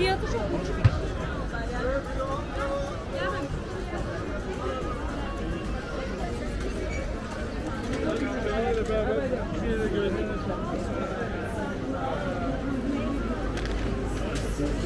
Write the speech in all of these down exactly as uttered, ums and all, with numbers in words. Fiyatı çok uçuk. Aşkım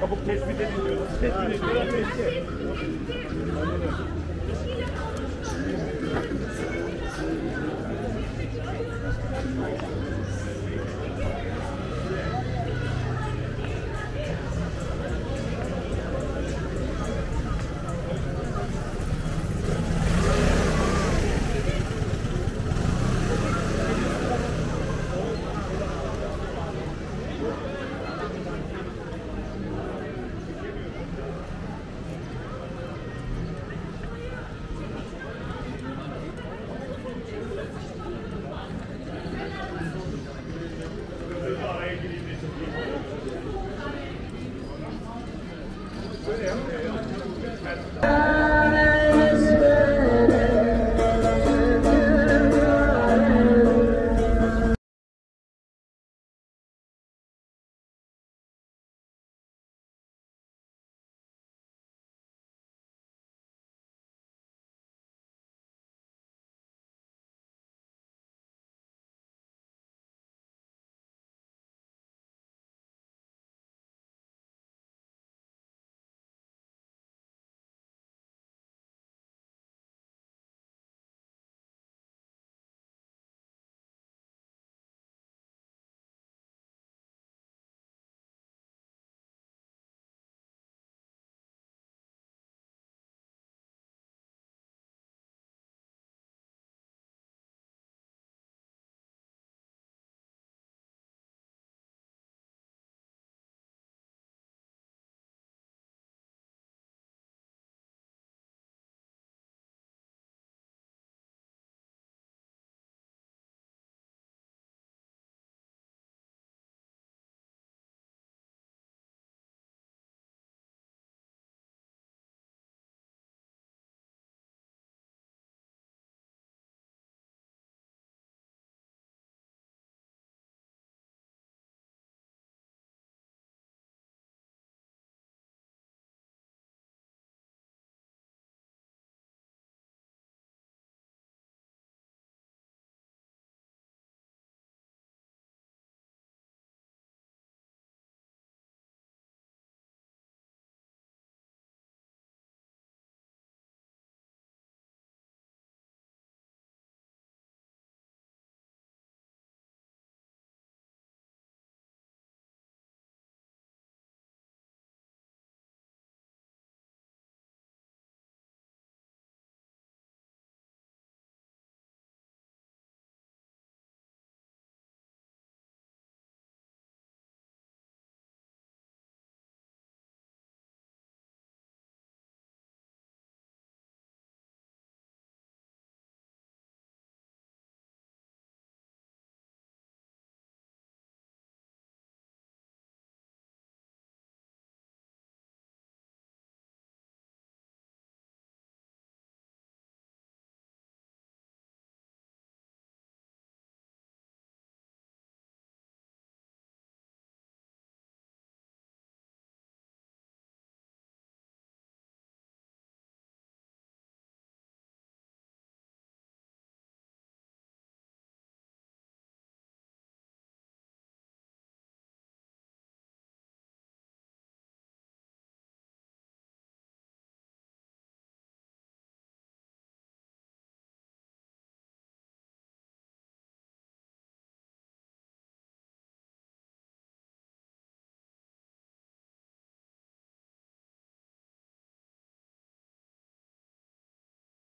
Kabuk tespit ediliyor. Tespit ediliyor.